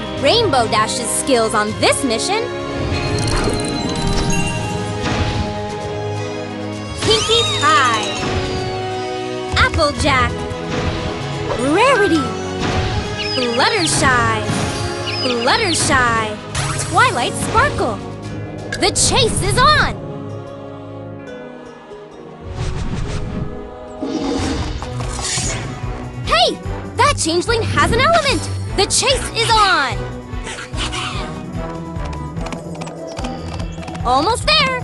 need Rainbow Dash's skills on this mission. Pinkie Pie, Applejack, Rarity, Fluttershy, Twilight Sparkle. The chase is on! Hey! That changeling has an element! The chase is on! Almost there!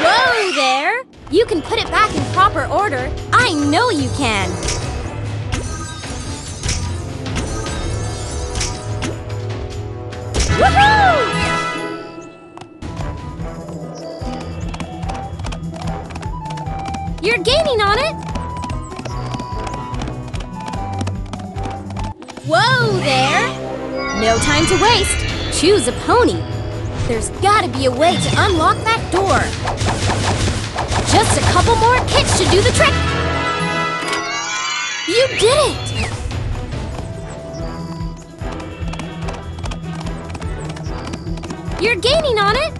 Whoa there! You can put it back in proper order. I know you can! Woohoo! You're gaining on it! Whoa there! No time to waste. Choose a pony. There's gotta be a way to unlock that door. Just a couple more kicks should do the trick. You did it! You're gaining on it!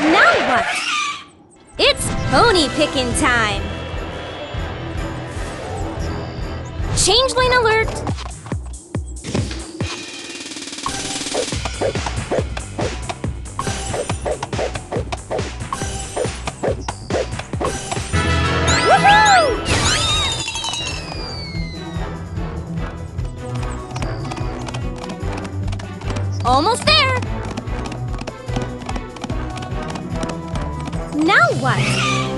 Now what? It's pony picking time! Changeling alert! Woohoo! Almost there! Now what?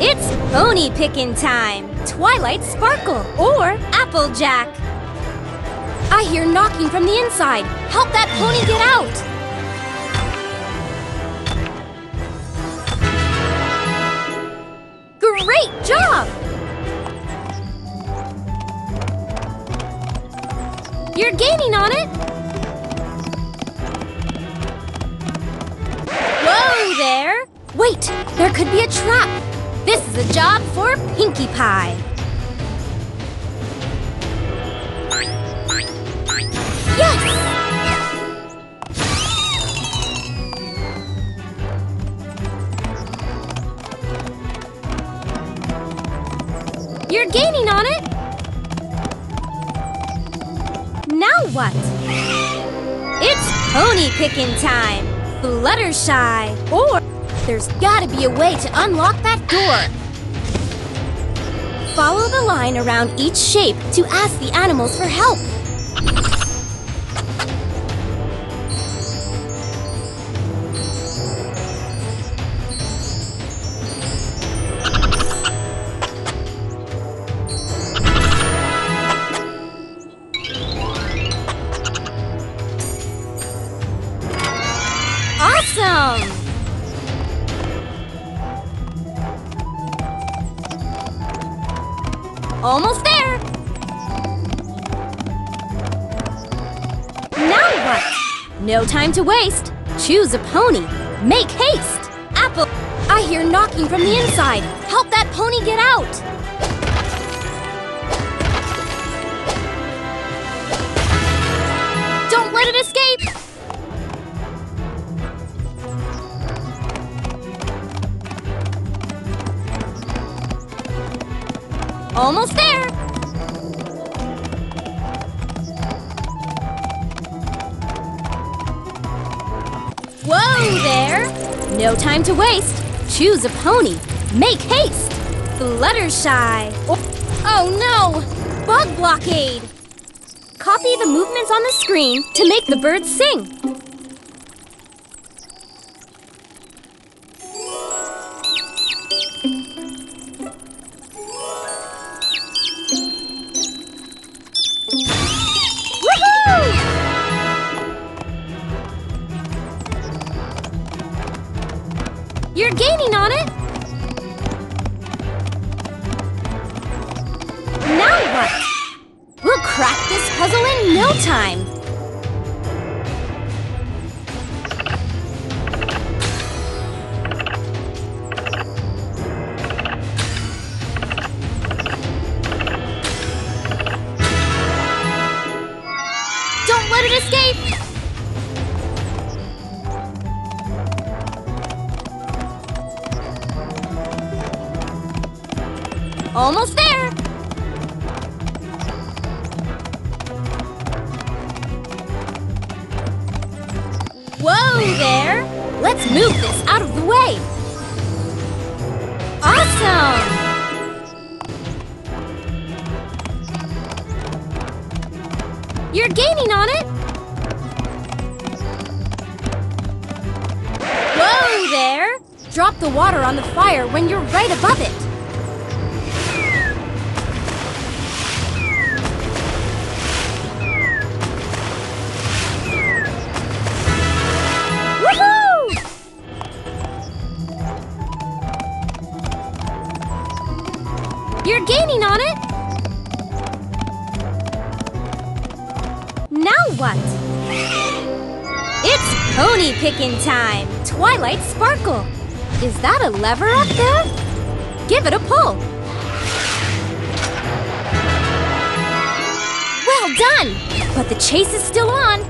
It's pony picking time! Twilight Sparkle or Applejack! I hear knocking from the inside! Help that pony get out! Great job! You're gaining on it! There? Wait, there could be a trap. This is a job for Pinkie Pie. Yes! You're gaining on it. Now what? It's pony picking time. Fluttershy, or there's gotta be a way to unlock that door. Follow the line around each shape to ask the animals for help. Almost there! Now what? No time to waste. Choose a pony. Make haste! Apple! I hear knocking from the inside. Help that pony get out! Don't let it escape! Almost there! No time to waste. Choose a pony. Make haste. Fluttershy. Oh no! Bug blockade. Copy the movements on the screen to make the birds sing. You're gaining on it! Now what? We'll crack this puzzle in no time! Let it escape! Almost there! Whoa there! Let's move this out of the way! Awesome! You're gaining on it! Whoa there! Drop the water on the fire when you're right above it! Woohoo! You're gaining on it! What? It's pony picking time! Twilight Sparkle! Is that a lever up there? Give it a pull! Well done! But the chase is still on!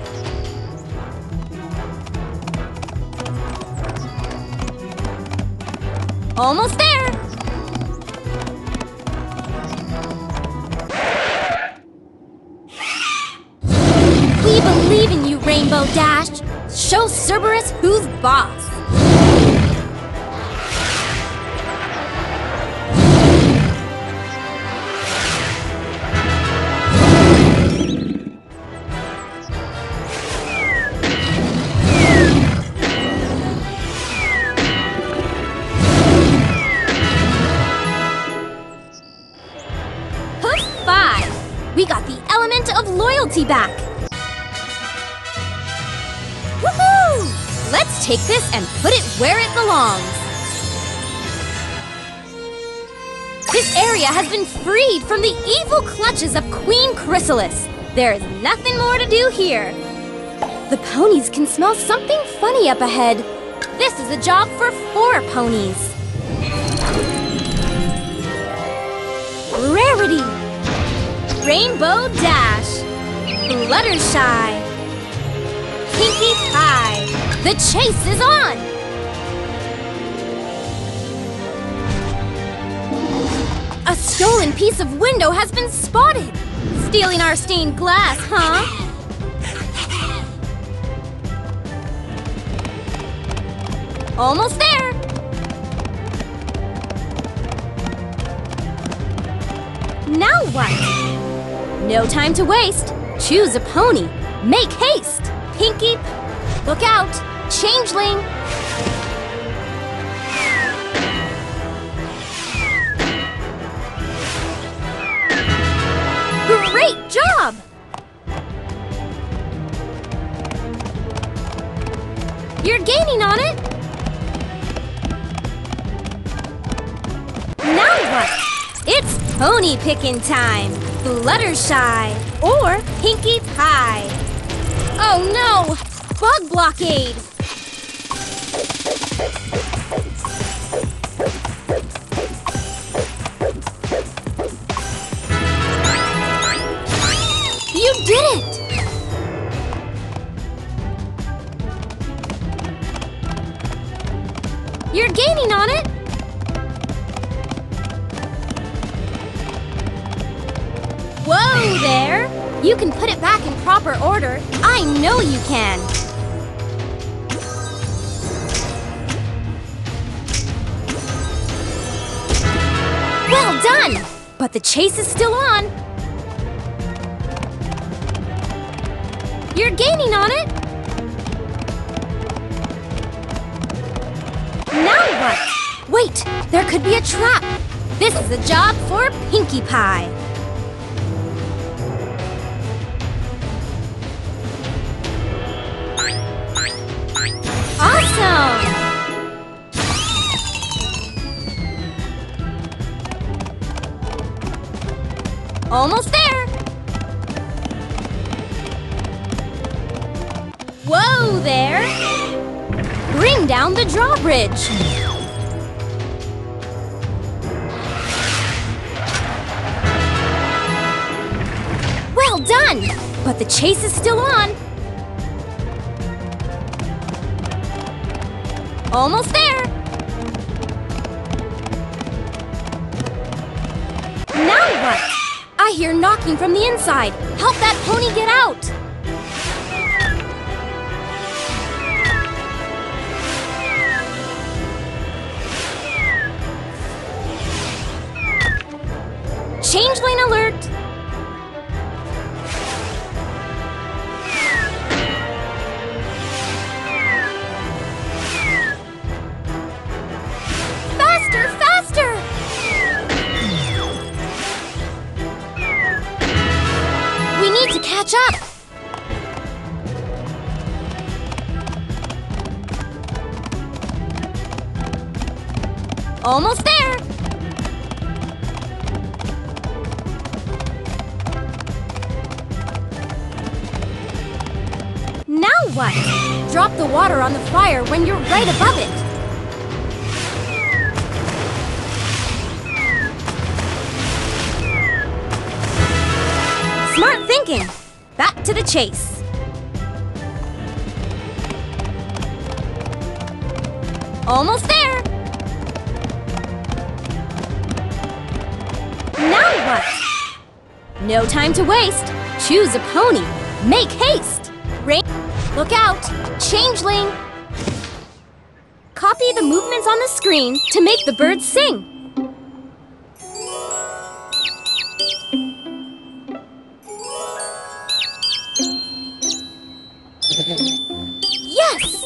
Almost there! Rainbow Dash, show Cerberus who's boss! Hook 5! We got the element of loyalty back! Let's take this and put it where it belongs! This area has been freed from the evil clutches of Queen Chrysalis! There is nothing more to do here! The ponies can smell something funny up ahead! This is a job for 4 ponies! Rarity! Rainbow Dash! Fluttershy! Pinkie Pie! The chase is on! A stolen piece of window has been spotted! Stealing our stained glass, huh? Almost there! Now what? No time to waste! Choose a pony! Make haste! Pinkie, look out! Changeling! Great job! You're gaining on it! Now what? It's pony picking time! Fluttershy or Pinkie Pie! Oh no! Bug blockade! You did it! You're gaining on it! Whoa there! You can put it back in proper order. I know you can. Well done! But the chase is still on. You're gaining on it. Now what? Wait, there could be a trap. This is a job for Pinkie Pie. Almost there! Whoa there! Bring down the drawbridge! Well done! But the chase is still on! Almost there! Now what? I hear knocking from the inside! Help that pony get out! Change lane alert! Faster, faster! We need to catch up! Almost there! What? Drop the water on the fire when you're right above it. Smart thinking. Back to the chase. Almost there. Now what? No time to waste. Choose a pony. Make haste. Look out! Changeling! Copy the movements on the screen to make the birds sing. Yes!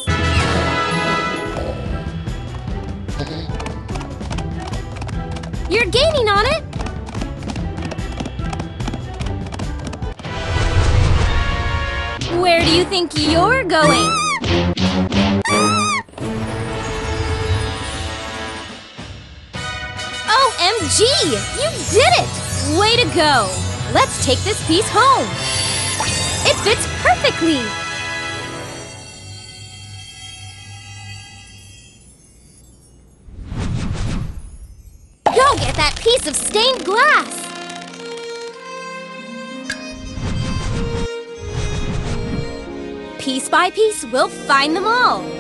You're gaining on it! Where do you think you're going? OMG! You did it! Way to go! Let's take this piece home! It fits perfectly! Go get that piece of stained glass! Piece by piece, we'll find them all.